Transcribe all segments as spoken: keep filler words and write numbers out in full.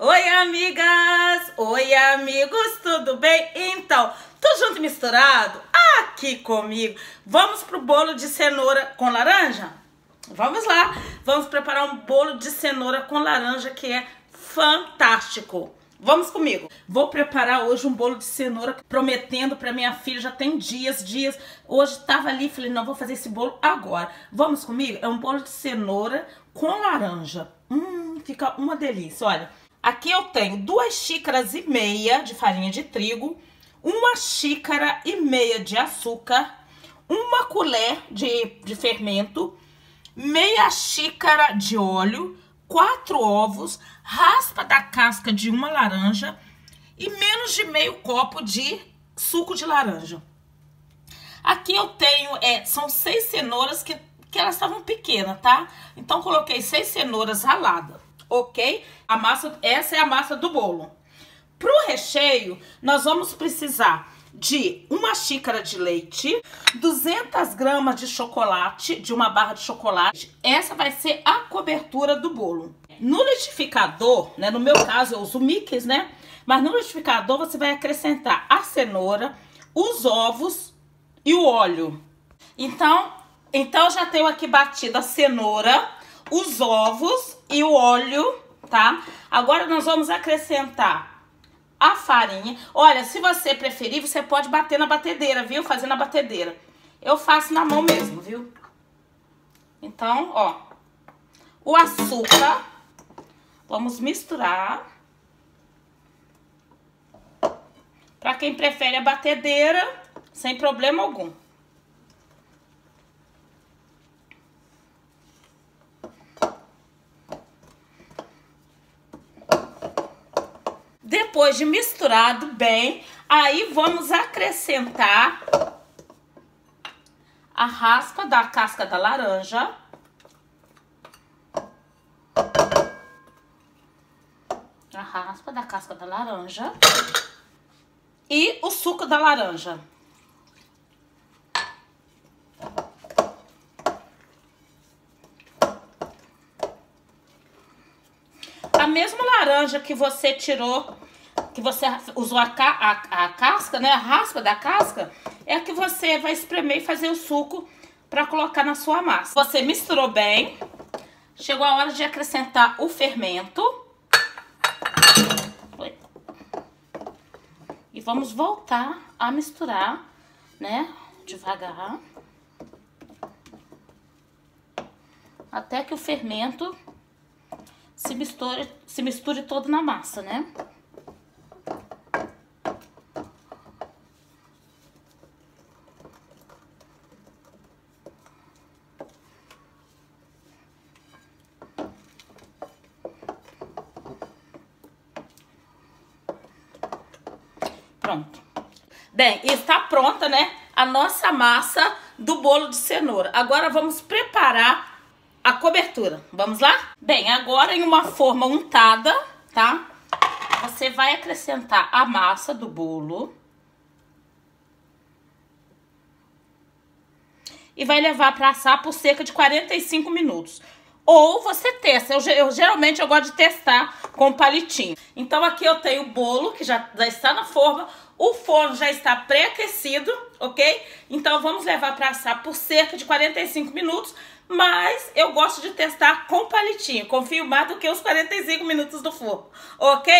Oi, amigas! Oi, amigos! Tudo bem? Então, tudo junto e misturado aqui comigo. Vamos pro bolo de cenoura com laranja? Vamos lá! Vamos preparar um bolo de cenoura com laranja que é fantástico. Vamos comigo. Vou preparar hoje um bolo de cenoura, prometendo pra minha filha, já tem dias, dias. Hoje tava ali, falei, não, vou fazer esse bolo agora. Vamos comigo? É um bolo de cenoura com laranja. Hum, fica uma delícia, olha. Aqui eu tenho duas xícaras e meia de farinha de trigo, uma xícara e meia de açúcar, uma colher de, de fermento, meia xícara de óleo, quatro ovos, raspa da casca de uma laranja e menos de meio copo de suco de laranja. Aqui eu tenho, é, são seis cenouras que, que elas estavam pequenas, tá? Então coloquei seis cenouras raladas. Ok? A massa, essa é a massa do bolo. Para o recheio, nós vamos precisar de uma xícara de leite, duzentas gramas de chocolate, de uma barra de chocolate. Essa vai ser a cobertura do bolo. No liquidificador, né, no meu caso eu uso o Mickey's, né? Mas no liquidificador você vai acrescentar a cenoura, os ovos e o óleo. Então, então eu já tenho aqui batida a cenoura, os ovos e o óleo, tá? Agora nós vamos acrescentar a farinha. Olha, se você preferir, você pode bater na batedeira, viu? Fazer na batedeira. Eu faço na mão mesmo, viu? Então, ó, o açúcar, vamos misturar. Pra quem prefere a batedeira, sem problema algum. Depois de misturado bem, aí vamos acrescentar a raspa da casca da laranja. A raspa da casca da laranja. E o suco da laranja. A mesma laranja que você tirou, que você usou a, ca a, a casca, né? A raspa da casca, é a que você vai espremer e fazer o suco para colocar na sua massa. Você misturou bem, chegou a hora de acrescentar o fermento. E vamos voltar a misturar, né? Devagar. Até que o fermento se misture, se misture todo na massa, né? Pronto. Bem, está pronta, né, a nossa massa do bolo de cenoura. Agora vamos preparar a cobertura. Vamos lá? Bem, agora em uma forma untada, tá? Você vai acrescentar a massa do bolo e vai levar para assar por cerca de quarenta e cinco minutos. Ou você testa. Eu, eu geralmente eu gosto de testar com palitinho. Então aqui eu tenho o bolo que já, já está na forma, o forno já está pré-aquecido, ok? Então vamos levar para assar por cerca de quarenta e cinco minutos. Mas eu gosto de testar com palitinho. Confio mais do que os quarenta e cinco minutos do forno. Ok?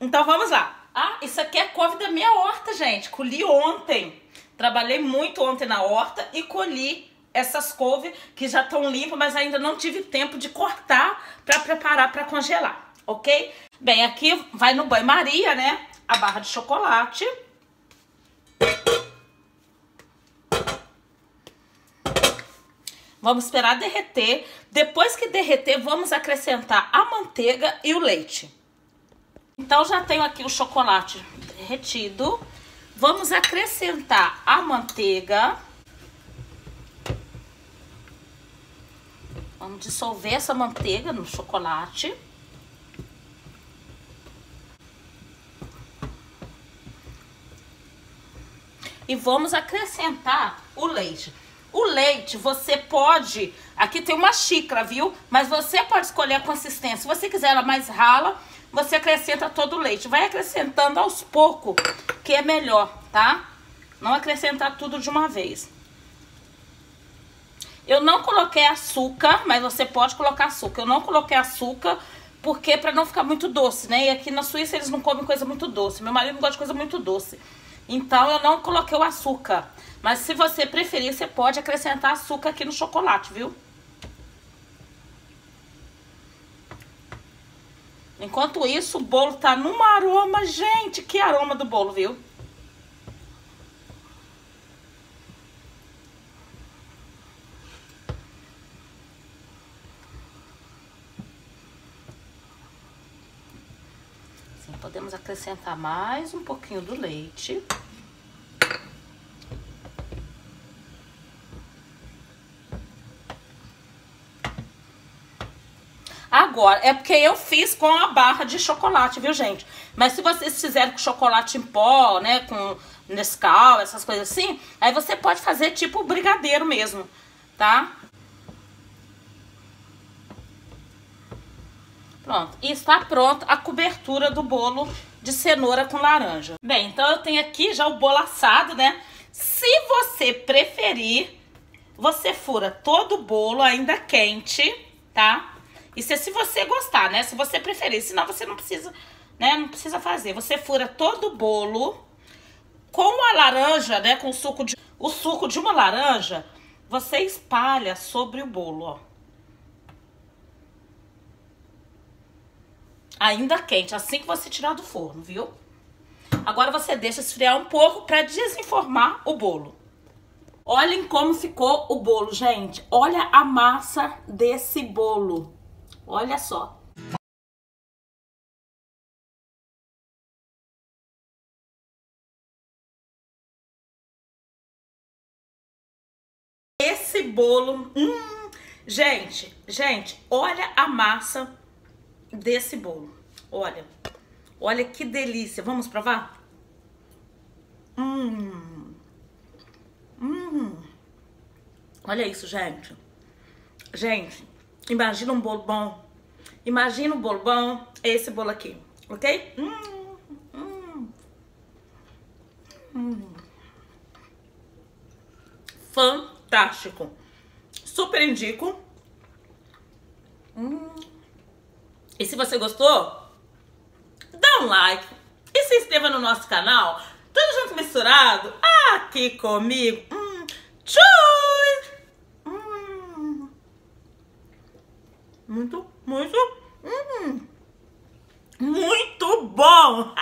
Então vamos lá. Ah, isso aqui é couve da minha horta, gente. Colhi ontem. Trabalhei muito ontem na horta e colhi essas couves que já estão limpas, mas ainda não tive tempo de cortar para preparar para congelar. Ok? Bem, aqui vai no banho-maria, né? A barra de chocolate. Vamos esperar derreter. Depois que derreter, vamos acrescentar a manteiga e o leite. Então, já tenho aqui o chocolate derretido. Vamos acrescentar a manteiga. Vamos dissolver essa manteiga no chocolate. E vamos acrescentar o leite. O leite, você pode... Aqui tem uma xícara, viu? Mas você pode escolher a consistência. Se você quiser ela mais rala, você acrescenta todo o leite. Vai acrescentando aos poucos, que é melhor, tá? Não acrescentar tudo de uma vez. Eu não coloquei açúcar, mas você pode colocar açúcar. Eu não coloquei açúcar porque para não ficar muito doce, né? E aqui na Suíça eles não comem coisa muito doce. Meu marido não gosta de coisa muito doce. Então eu não coloquei o açúcar. Mas se você preferir, você pode acrescentar açúcar aqui no chocolate, viu? Enquanto isso, o bolo tá num aroma, gente, que aroma do bolo, viu? Assim, podemos acrescentar mais um pouquinho do leite. Agora, é porque eu fiz com a barra de chocolate, viu, gente? Mas se vocês fizerem com chocolate em pó, né, com Nescau, essas coisas assim, aí você pode fazer tipo brigadeiro mesmo, tá? Pronto, e está pronta a cobertura do bolo de cenoura com laranja. Bem, então eu tenho aqui já o bolo assado, né? Se você preferir, você fura todo o bolo ainda quente, tá? Isso é se você gostar, né? Se você preferir, senão você não precisa, né? Não precisa fazer. Você fura todo o bolo com a laranja, né? Com o suco de, o suco de uma laranja, você espalha sobre o bolo, ó. Ainda quente, assim que você tirar do forno, viu? Agora você deixa esfriar um pouco para desenformar o bolo. Olhem como ficou o bolo, gente. Olha a massa desse bolo. Olha só. Esse bolo... Hum, gente, gente, olha a massa desse bolo. Olha. Olha que delícia. Vamos provar? Hum. Hum. Olha isso, gente. Gente... Imagina um bolo bom. Imagina um bolo bom. É esse bolo aqui, ok? Hum, hum, hum. Fantástico. Super indico. Hum. E se você gostou, dá um like. E se inscreva no nosso canal. Tudo junto misturado. Aqui comigo. Hum. Tchau! Muito, muito, hum, muito bom!